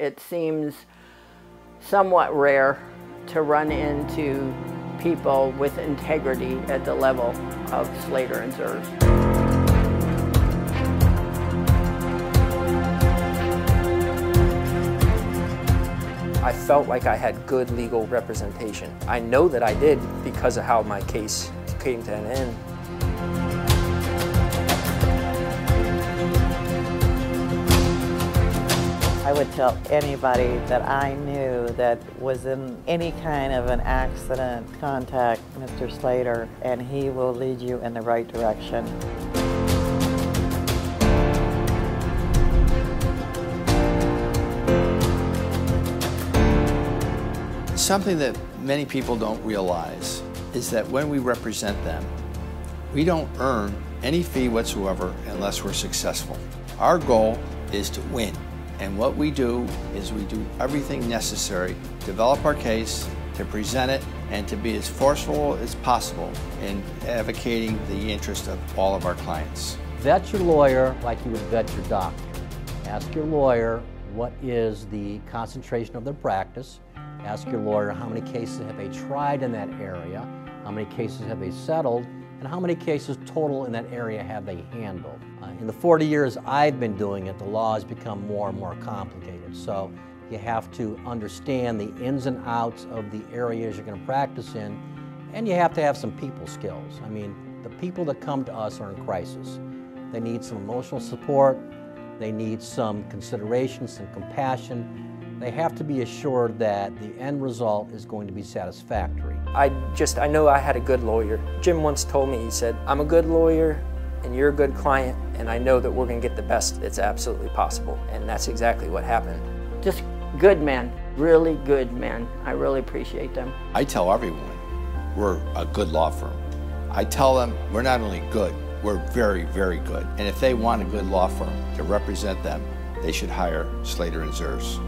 It seems somewhat rare to run into people with integrity at the level of Slater and Zurz. I felt like I had good legal representation. I know that I did because of how my case came to an end. I would tell anybody that I knew that was in any kind of an accident, contact Mr. Slater, and he will lead you in the right direction. Something that many people don't realize is that when we represent them, we don't earn any fee whatsoever unless we're successful. Our goal is to win, and what we do is we do everything necessary to develop our case, to present it, and to be as forceful as possible in advocating the interest of all of our clients. Vet your lawyer like you would vet your doctor. Ask your lawyer what is the concentration of their practice. Ask your lawyer how many cases have they tried in that area, how many cases have they settled, and how many cases total in that area have they handled. In the 40 years I've been doing it, the law has become more and more complicated. So you have to understand the ins and outs of the areas you're going to practice in, and you have to have some people skills. I mean, the people that come to us are in crisis. They need some emotional support, they need some consideration, some compassion. They have to be assured that the end result is going to be satisfactory. I know I had a good lawyer. Jim once told me, he said, I'm a good lawyer and you're a good client, and I know that we're going to get the best that's absolutely possible. And that's exactly what happened. Just good men, really good men. I really appreciate them. I tell everyone we're a good law firm. I tell them we're not only good, we're very, very good. And if they want a good law firm to represent them, they should hire Slater and Zurz.